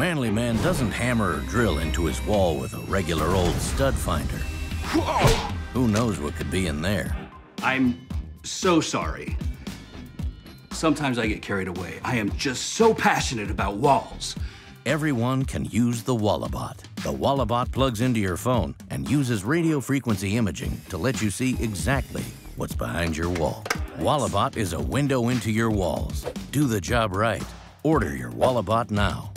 manly man doesn't hammer or drill into his wall with a regular old stud finder. Whoa! Who knows what could be in there? I'm so sorry. Sometimes I get carried away. I am just so passionate about walls. Everyone can use the Wallabot. The Wallabot plugs into your phone and uses radio frequency imaging to let you see exactly what's behind your wall. Wallabot is a window into your walls. Do the job right. Order your Wallabot now.